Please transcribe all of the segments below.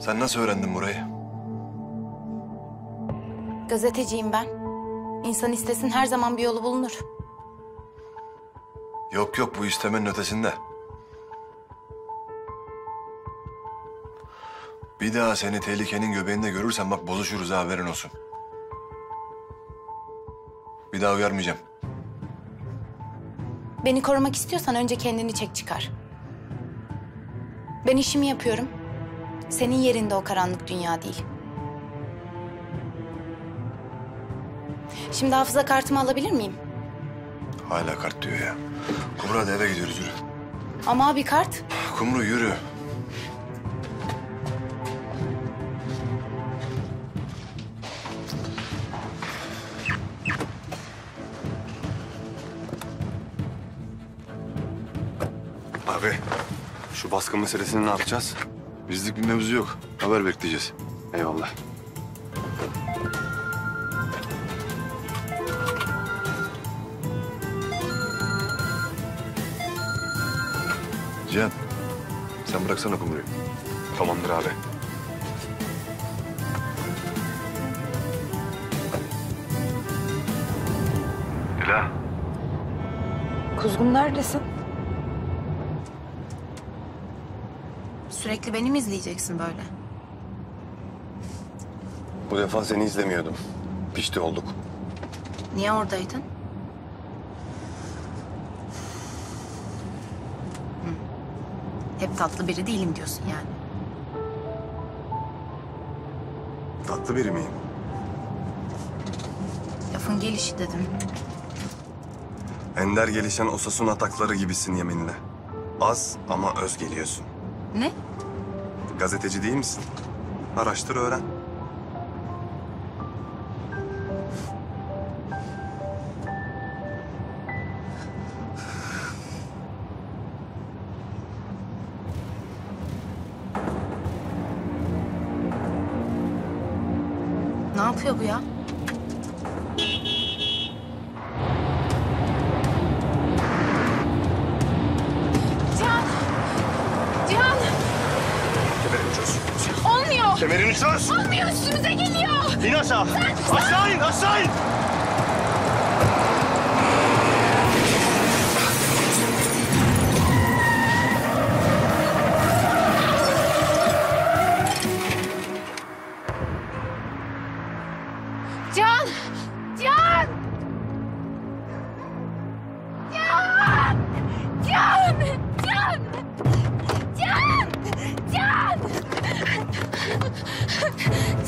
Sen nasıl öğrendin burayı? Gazeteciyim ben. İnsan istesin, her zaman bir yolu bulunur. Yok yok, bu istemenin ötesinde. Bir daha seni tehlikenin göbeğinde görürsem bak bozuşuruz, haberin olsun. Bir daha uyarmayacağım. Beni korumak istiyorsan önce kendini çek çıkar. Ben işimi yapıyorum. Senin yerinde o karanlık dünya değil. Şimdi hafıza kartımı alabilir miyim? Hala kart diyor ya. Kumru, hadi eve gidiyoruz, yürü. Ama abi kart. Kumru, yürü. Abi, şu baskın meselesini ne yapacağız? Bizlik bir mevzu yok. Haber bekleyeceğiz. Eyvallah. Cihan, sen bıraksana Kumru'yu. Tamamdır abi. Dila. Kuzgun, neredesin? Sürekli beni mi izleyeceksin böyle? Bu defa seni izlemiyordum. Pişti olduk. Niye oradaydın? Hep tatlı biri değilim diyorsun yani. Tatlı biri miyim? Lafın gelişi dedim. Ender gelişen Osasun atakları gibisin yeminle. Az ama öz geliyorsun. Ne? Gazeteci değil misin? Araştır, öğren. Ne yapıyor bu ya? Kemerini çöz. Olmuyor, üstümüze geliyor. İn aşağı. Sen, aşağı in, aşağı in. Cihan! Cihan! Cihan! Cihan! Cihan! Cihan! Cihan! Cihan!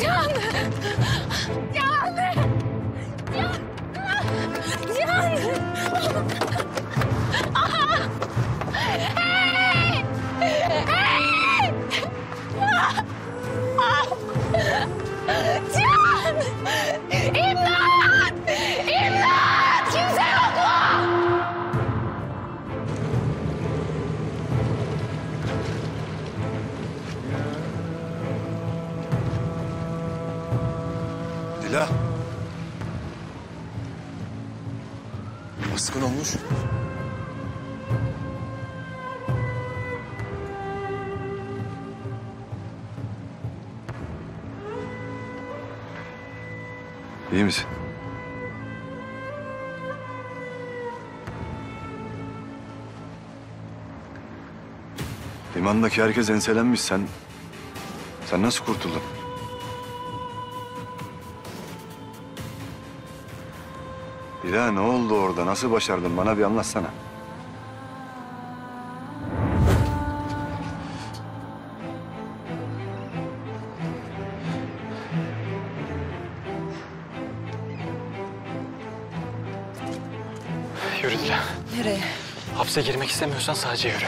Cihan! Cihan! Cihan! Aha! Hey! Hey! Cihan! İmdat! İmdat! Kimse yok mu? Dila. Baskın olmuş. İyi misin? Limandaki herkes enselenmiş. Sen nasıl kurtuldun? Dila, ne oldu orada? Nasıl başardın? Bana bir anlatsana. Yürü Dila. Nereye? Hapse girmek istemiyorsan sadece yürü.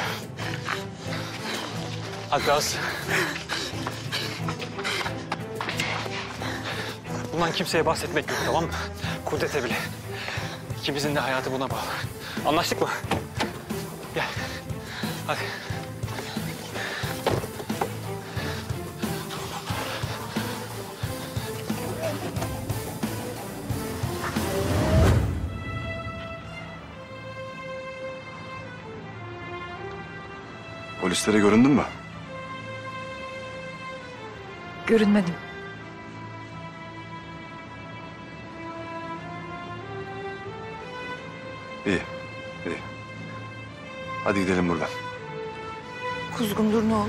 Hadi az. Bundan kimseye bahsetmek yok, tamam mı? Kudret'e bile. İkimizin de hayatı buna bağlı. Anlaştık mı? Gel. Hadi. Polislere göründün mü? Görünmedim. İyi, iyi. Hadi gidelim buradan. Kuzgun dur ne olur.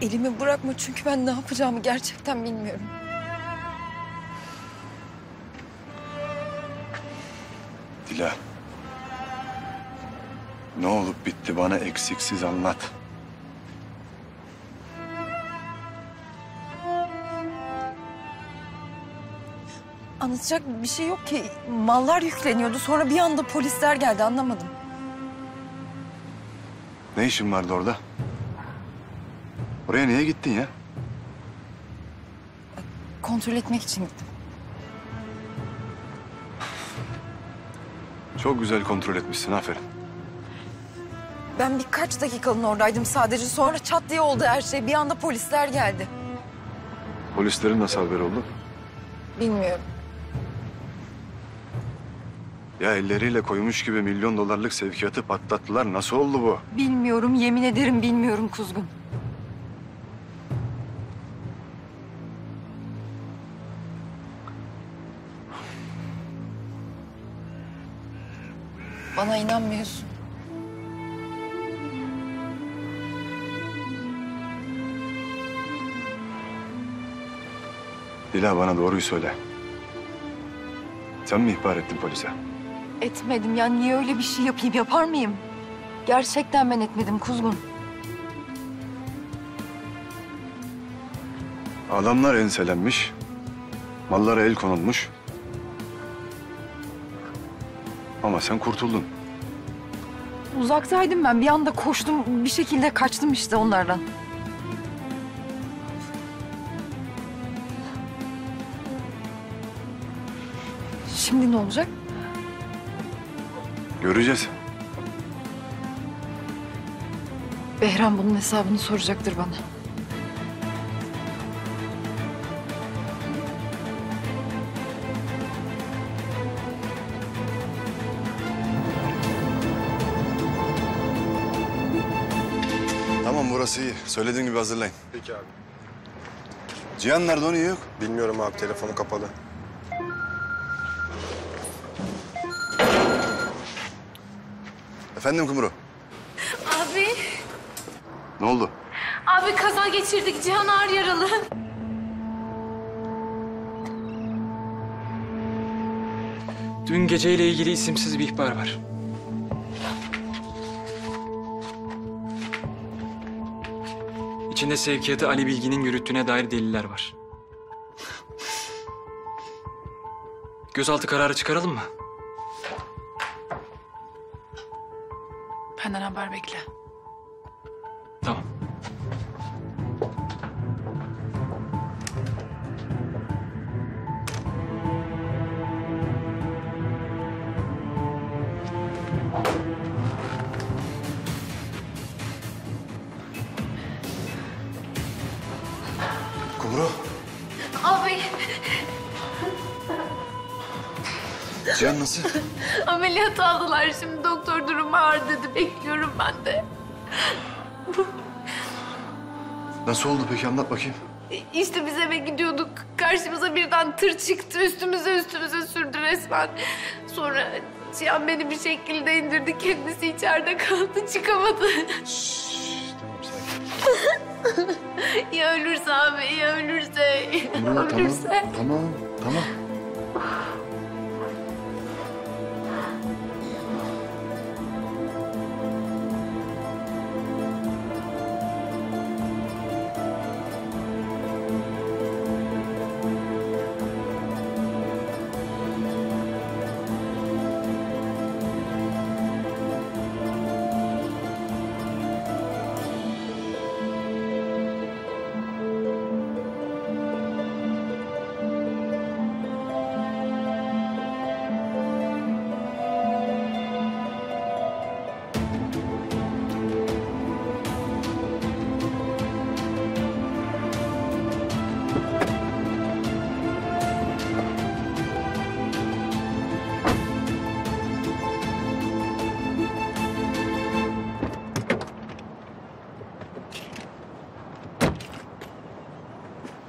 Elimi bırakma çünkü ben ne yapacağımı gerçekten bilmiyorum. Dila. Ne olup bitti bana eksiksiz anlat. Anlatacak bir şey yok ki. Mallar yükleniyordu. Sonra bir anda polisler geldi. Anlamadım. Ne işin vardı orada? Oraya niye gittin ya? Kontrol etmek için gittim. Çok güzel kontrol etmişsin. Aferin. Ben birkaç dakikalığına oradaydım sadece. Sonra çat diye oldu her şey. Bir anda polisler geldi. Polislerin nasıl haberi oldu? Bilmiyorum. Ya elleriyle koymuş gibi $1.000.000'lık sevkiyatı patlattılar. Nasıl oldu bu? Bilmiyorum. Yemin ederim bilmiyorum Kuzgun. Bana inanmıyorsun. Dila bana doğruyu söyle. Sen mi ihbar ettin polise? Etmedim ya. Niye öyle bir şey yapayım? Yapar mıyım? Gerçekten ben etmedim Kuzgun. Adamlar enselenmiş. Mallara el konulmuş. Ama sen kurtuldun. Uzaktaydım ben. Bir anda koştum. Bir şekilde kaçtım işte onlardan. Şimdi ne olacak? Göreceğiz. Behram bunun hesabını soracaktır bana. Tamam burası iyi. Söylediğin gibi hazırlayın. Peki abi. Cihan nerede? O niye yok? Bilmiyorum abi. Telefonu kapalı. Efendim Kumru? Abi. Ne oldu? Abi kaza geçirdik. Cihan ağır yaralı. Dün geceyle ilgili isimsiz bir ihbar var. İçinde sevkiyatı Ali Bilgin'in yürüttüğüne dair deliller var. Gözaltı kararı çıkaralım mı? Benden haber bekle. Tamam. Kumru. Abi. Cihan nasıl? Ameliyat aldılar şimdi. Doktor durumu ağır dedi. Bekliyorum ben de. Nasıl oldu peki? Anlat bakayım. İşte biz eve gidiyorduk. Karşımıza birden tır çıktı. Üstümüze sürdü resmen. Sonra Cihan beni bir şekilde indirdi. Kendisi içeride kaldı. Çıkamadı. Şşş, tamam sakin. Ya ölürse abi, ya ölürse. Tamam, ölürse. Tamam.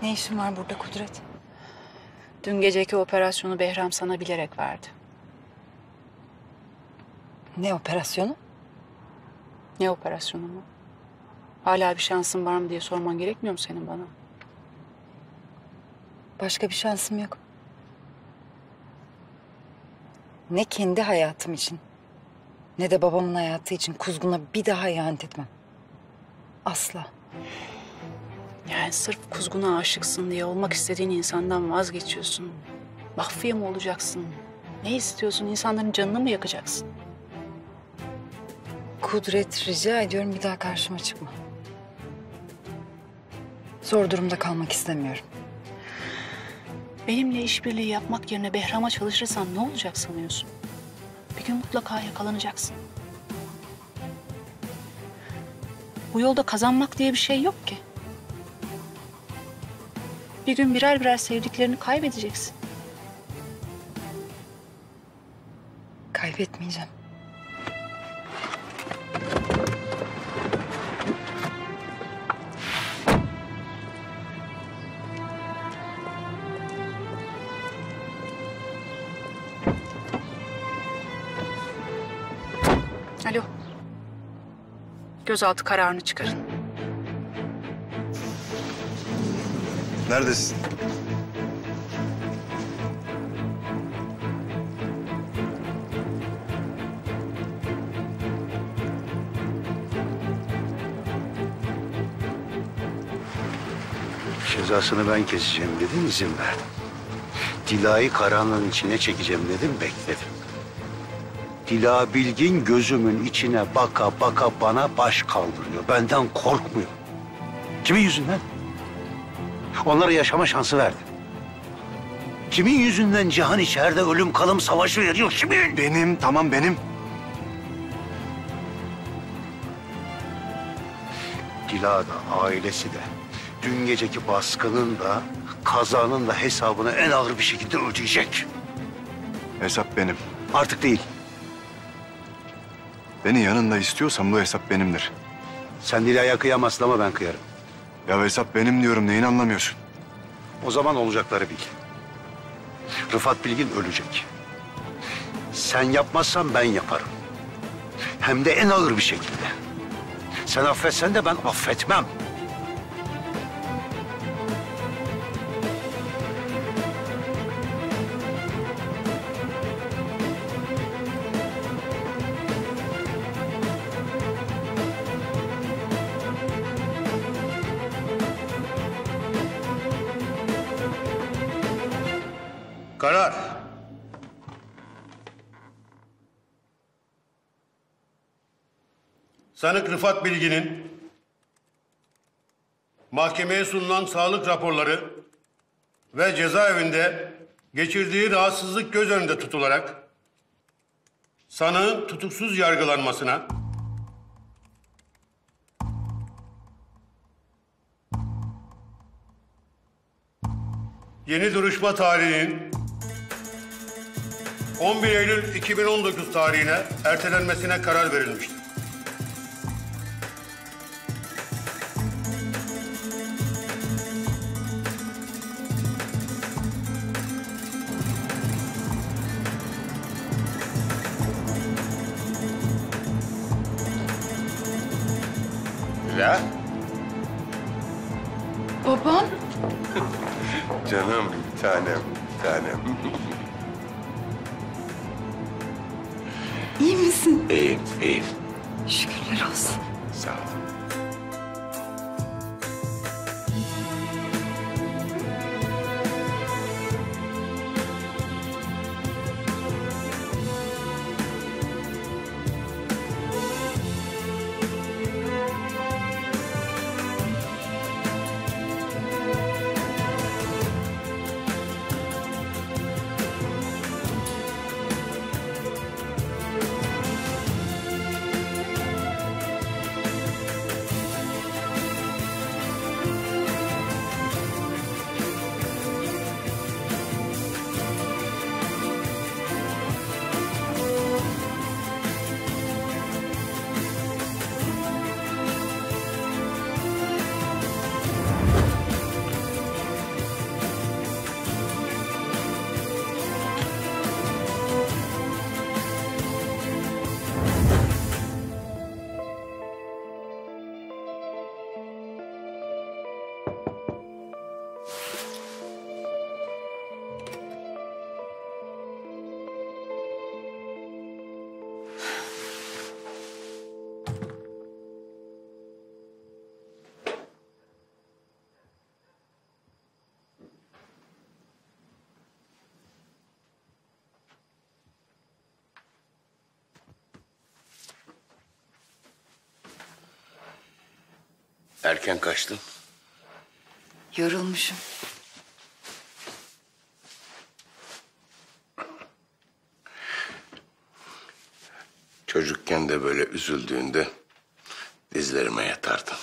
Ne işin var burada Kudret? Dün geceki operasyonu Behram sana bilerek verdi. Ne operasyonu? Ne operasyonu mu? Hala bir şansın var mı diye sorman gerekmiyor mu senin bana? Başka bir şansım yok. Ne kendi hayatım için, ne de babamın hayatı için Kuzgun'a bir daha ihanet etmem. Asla. Yani sırf Kuzgun'a aşıksın diye olmak istediğin insandan vazgeçiyorsun. Mahfiye mi olacaksın? Ne istiyorsun? İnsanların canını mı yakacaksın? Kudret, rica ediyorum bir daha karşıma çıkma. Zor durumda kalmak istemiyorum. Benimle işbirliği yapmak yerine Behram'a çalışırsan ne olacak sanıyorsun? Bir gün mutlaka yakalanacaksın. Bu yolda kazanmak diye bir şey yok ki. Bir gün birer birer sevdiklerini kaybedeceksin. Kaybetmeyeceğim. Alo. Gözaltı kararını çıkarın. Neredesin? Cezasını ben keseceğim dedim, izin verdim. Dila'yı karanlığın içine çekeceğim dedim, bekledim. Dila Bilgin gözümün içine baka baka bana baş kaldırıyor. Benden korkmuyor. Kimin yüzünden? Onlara yaşama şansı verdim. Kimin yüzünden Cihan içeride ölüm kalım savaşı veriyor? Kimin? Benim, tamam benim. Dila da, ailesi de, dün geceki baskının da, kazanın da hesabını en ağır bir şekilde ödeyecek. Hesap benim. Artık değil. Beni yanında istiyorsan bu hesap benimdir. Sen Dila'ya kıyamazsın ama ben kıyarım. Ya hesap benim diyorum, neyini anlamıyorsun? O zaman olacakları bil. Rıfat Bilgin ölecek. Sen yapmazsan ben yaparım. Hem de en ağır bir şekilde. Sen affetsen de ben affetmem. Karar. Sanık Rıfat Bilgin'in mahkemeye sunulan sağlık raporları ve cezaevinde geçirdiği rahatsızlık göz önünde tutularak sanığın tutuksuz yargılanmasına, yeni duruşma tarihinin 11 Eylül 2019 tarihine ertelenmesine karar verilmiştir. Dila? Babam? Canım, bir tanem, bir tanem. İyi misin? İyiyim, iyiyim. Şükürler olsun. Sağ ol. Erken kaçtın. Yorulmuşum. Çocukken de böyle üzüldüğünde dizlerime yatardın.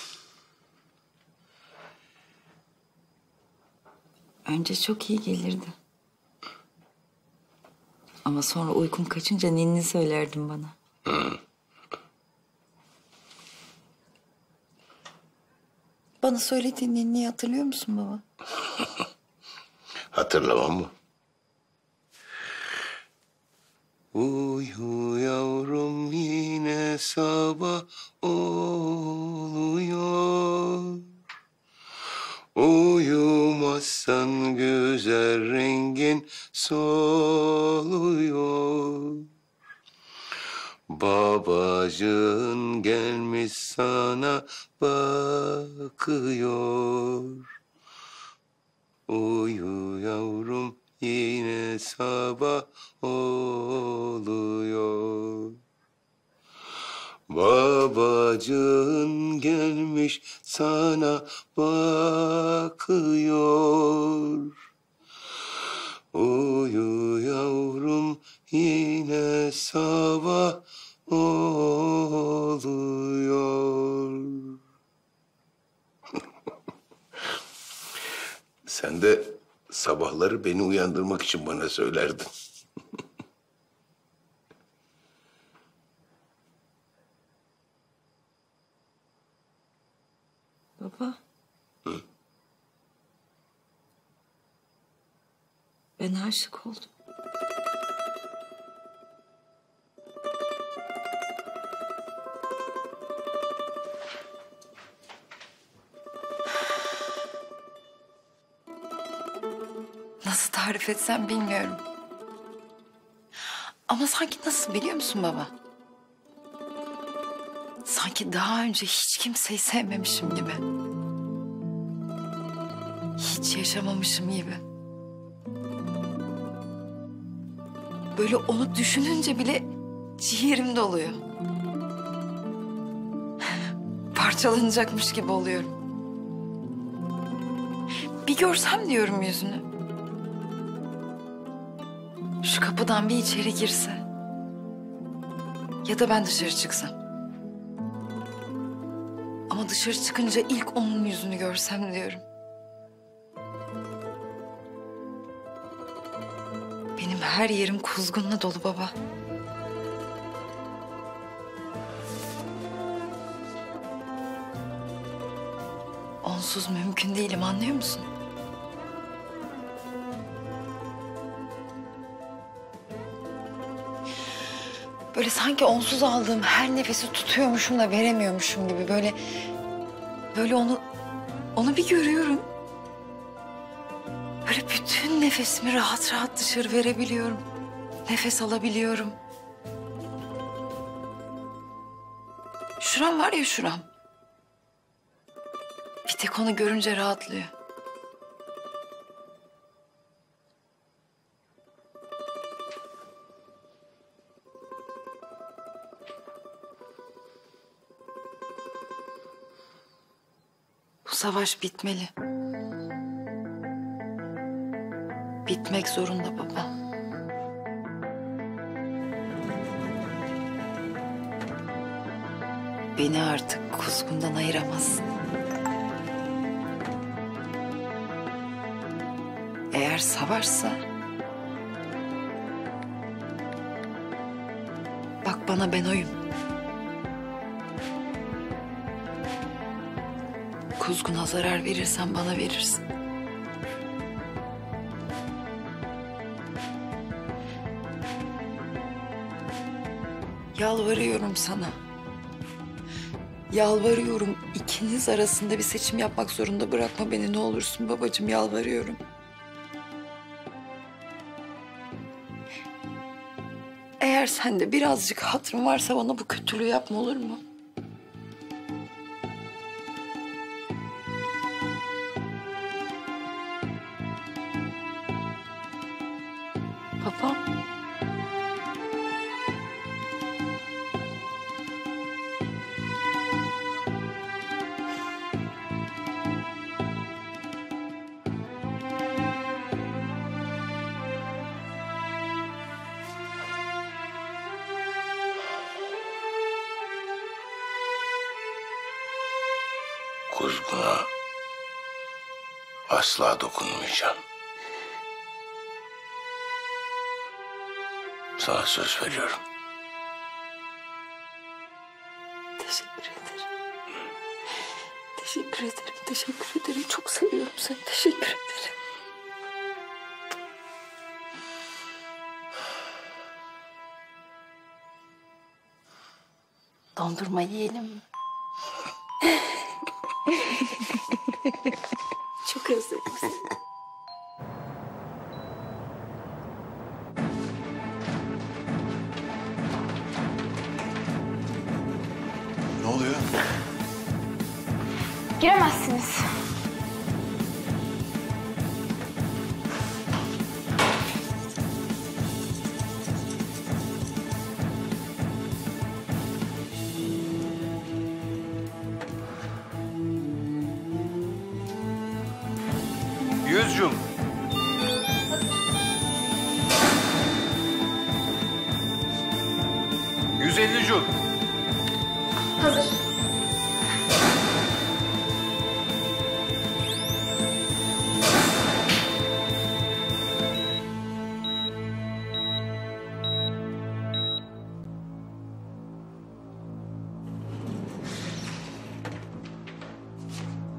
Önce çok iyi gelirdi. Ama sonra uykum kaçınca ninni söylerdin bana. Hı. Bana söylediğin ninniyi hatırlıyor musun baba? Hatırlamam mı? Uyu yavrum yine sabah oluyor. Uyumazsan güzel rengin soluyor. Babacığın gelmiş sana bakıyor. Uyu yavrum yine sabah oluyor. Babacığın gelmiş sana bakıyor. Uyu yavrum yine sabah oluyor. Sen de sabahları beni uyandırmak için bana söylerdin. Baba. Hı? Ben aşık oldum. Nasıl tarif etsem bilmiyorum. Ama sanki nasıl biliyor musun baba? Sanki daha önce hiç kimseyi sevmemişim gibi. Hiç yaşamamışım gibi. Böyle onu düşününce bile ciğerim doluyor. Parçalanacakmış gibi oluyorum. Bir görsem diyorum yüzünü. Şu kapıdan bir içeri girse ya da ben dışarı çıksam. Ama dışarı çıkınca ilk onun yüzünü görsem diyorum. Benim her yerim kuzgunla dolu baba. Onsuz mümkün değilim, anlıyor musun? Böyle sanki onsuz aldığım her nefesi tutuyormuşum da veremiyormuşum gibi. Böyle onu bir görüyorum. Böyle bütün nefesimi rahat rahat dışarı verebiliyorum. Nefes alabiliyorum. Şuram var ya, şuram. Bir tek onu görünce rahatlıyor. Savaş bitmeli. Bitmek zorunda baba. Beni artık Kuzgun'dan ayıramazsın. Eğer savaşsa... Bak bana, ben oyum. Kuzgun'a zarar verirsen bana verirsin. Yalvarıyorum sana. Yalvarıyorum, ikiniz arasında bir seçim yapmak zorunda bırakma beni, ne olursun babacığım, yalvarıyorum. Eğer sende birazcık hatırın varsa bana bu kötülüğü yapma, olur mu? Kuzgun'a asla dokunmayacağım. Sana söz veriyorum. Teşekkür ederim. Teşekkür ederim, teşekkür ederim. Çok seviyorum seni, teşekkür ederim. Dondurma yiyelim mi? Çok özledim seni. Ne oluyor? Giremezsiniz.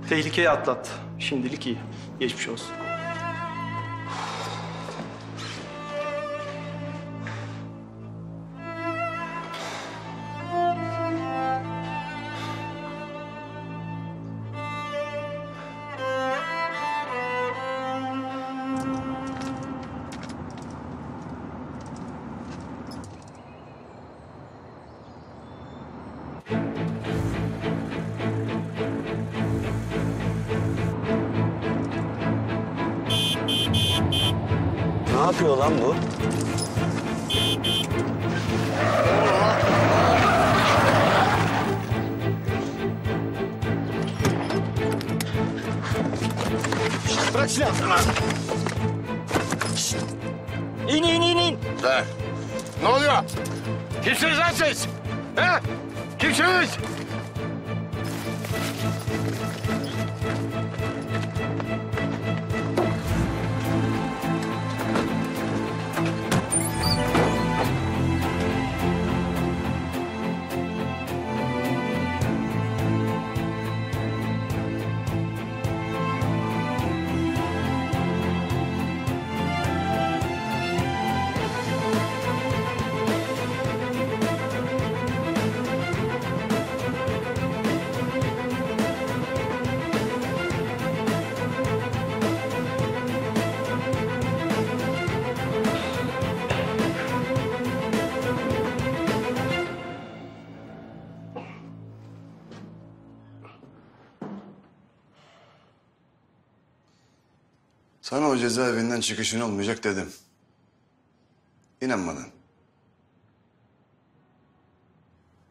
Tehlikeyi atlattı. Şimdilik iyi. Geçmiş olsun. Sana o cezaevinden çıkışın olmayacak dedim. İnanmadın.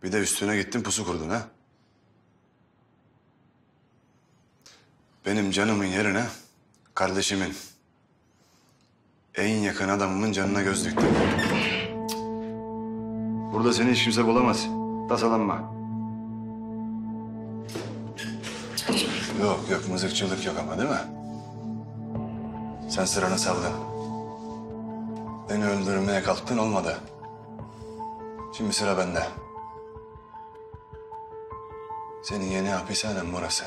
Bir de üstüne gittin pusu kurdun ha. Benim canımın yerine kardeşimin, en yakın adamımın canına göz diktin. Burada seni hiç kimse bulamaz. Tasalanma. Yok yok, mızıkçılık yok ama değil mi? Sen sıranı saldın. Beni öldürmeye kalktın, olmadı. Şimdi sıra bende. Senin yeni hapishanen burası.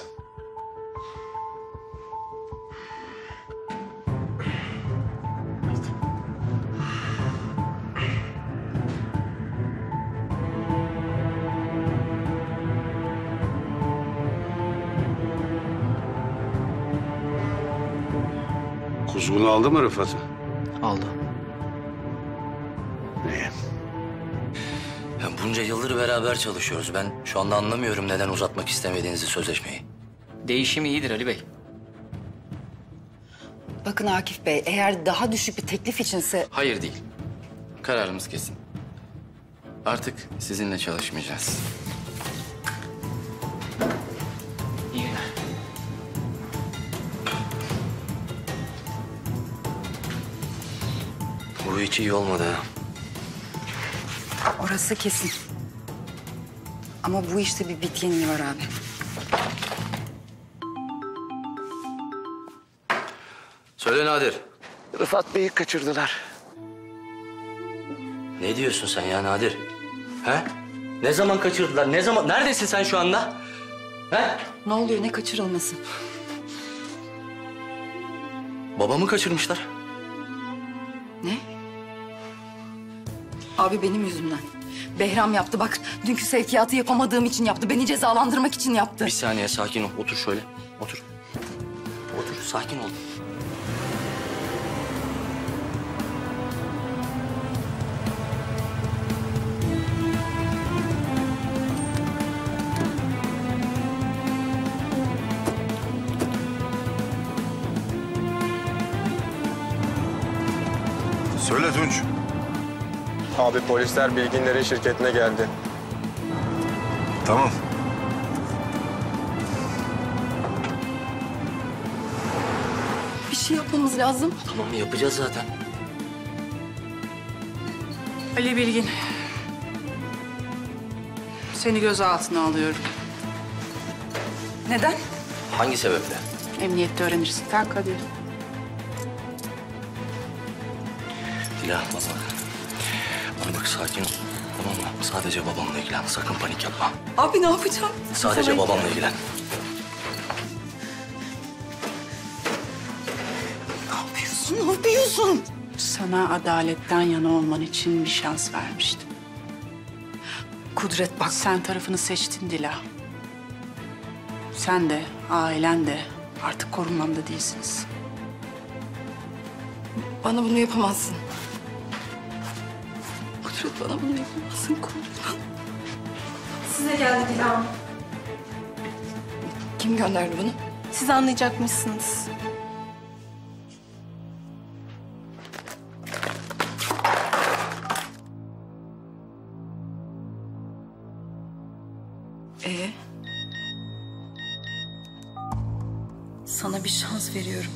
Kuzgun'u aldı mı Rıfat'ı? Aldı. Niye? Yani bunca yıldır beraber çalışıyoruz. Ben şu anda anlamıyorum neden uzatmak istemediğinizi sözleşmeyi. Değişim iyidir Ali Bey. Bakın Akif Bey, eğer daha düşük bir teklif içinse... Hayır değil. Kararımız kesin. Artık sizinle çalışmayacağız. Bu hiç iyi olmadı ha. Orası kesin. Ama bu işte bir bit yeniği var abi. Söyle Nadir. Rıfat Bey'i kaçırdılar. Ne diyorsun sen ya Nadir? He? Ne zaman kaçırdılar? Ne zaman? Neredesin sen şu anda? He? Ne oluyor? Ne kaçırılması? Babamı kaçırmışlar. Ne? Abi benim yüzümden. Behram yaptı bak. Dünkü sevkiyatı yapamadığım için yaptı. Beni cezalandırmak için yaptı. Bir saniye sakin ol. Otur şöyle. Otur. Otur. Sakin ol. Söyle Tunç. Abi polisler Bilginlerin şirketine geldi. Tamam. Bir şey yapmamız lazım. Tamam yapacağız zaten. Ali Bilgin. Seni gözaltına alıyorum. Neden? Hangi sebeple? Emniyette öğrenirsin. Tak hadi. Dila baba. Bana bak sakin ol, tamam mı? Sadece babamla ilgilen, sakın panik yapma. Abi ne yapacağım? Sadece babamla ilgilen. Ne yapıyorsun, ne yapıyorsun? Sana adaletten yana olman için bir şans vermiştim. Kudret bak, sen tarafını seçtin Dila. Sen de, ailen de artık korunmamda değilsiniz. Bana bunu yapamazsın. Bana bunu yapamazsın Kumru. Size geldi Dila. Kim gönderdi bunu? Siz anlayacakmışsınız. Sana bir şans veriyorum.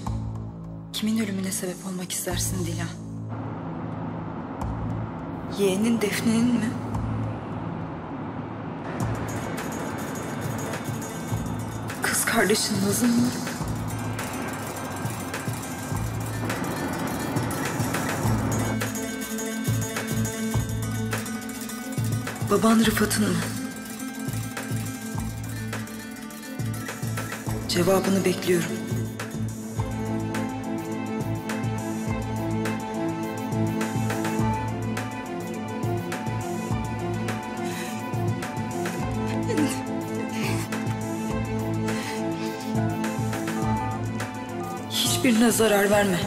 Kimin ölümüne sebep olmak istersin Dila? Yeğenin Defne'nin mi? Kız kardeşin Nazım mı? Baban Rıfat'ın mı? Cevabını bekliyorum. Birine zarar verme.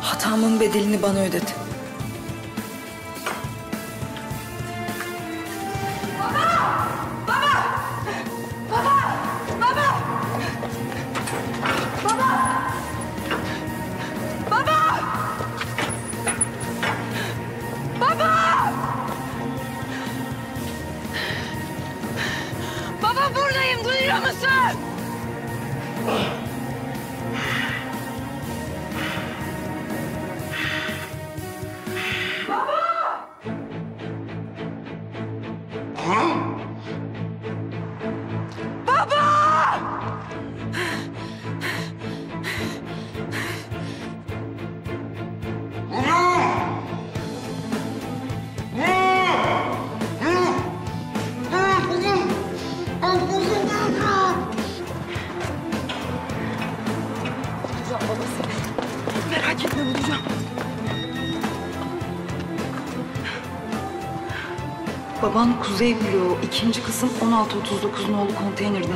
Hatamın bedelini bana ödet. Baba! Baba! Baba! Baba! Baba! Baba! Baba! Baba buradayım, duyuyor musun? Baban Kuzey bloğu, 2. kısım 1639 nolu konteynerden.